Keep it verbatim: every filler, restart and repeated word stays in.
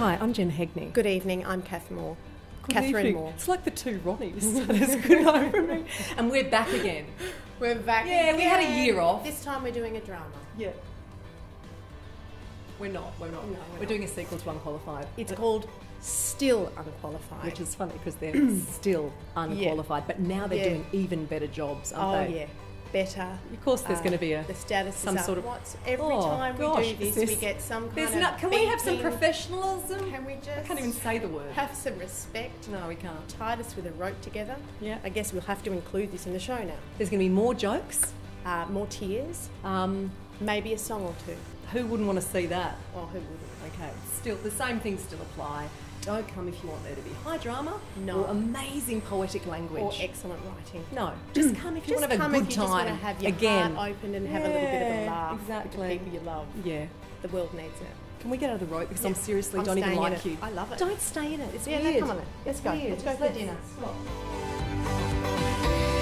Hi, I'm Jen Hegney. Good evening, I'm Kath Moore. Good Catherine evening. Moore. It's like the two Ronnies. That's a good night for me. And we're back again. We're back Yeah, again. We had a year off. This time we're doing a drama. Yeah. We're not, we're not. No, we're, we're not. doing a sequel to Unqualified. It's but called Still Unqualified. Which is funny because they're still unqualified, yeah. but now they're yeah. doing even better jobs, aren't oh, they? Oh yeah. Better. Of course, there's uh, going to be a the status some is sort of. What's, every oh, time we gosh, do this, this, we get some kind there's of. Not, can beating. we have some professionalism? Can we just? I can't even say the word. Have some respect. No, we can't. Tied us with a rope together. Yeah. I guess we'll have to include this in the show now. There's going to be more jokes, uh, more tears, um, maybe a song or two. Who wouldn't want to see that? Oh, who wouldn't? Okay. Still, the same things still apply. Don't come if you want there to be high drama, no. or amazing poetic language, or excellent writing. No, just come if you just want to have a good time. Just come if you want to have your Again. heart open and yeah, have a little bit of a laugh. Exactly. With the people you love. Yeah, the world needs it. Can we get out of the rope? Because yeah. I'm seriously I'm don't even like you. I love it. Don't stay in it. It's yeah, weird. Yeah, come on. Let's go. Let's go for dinner.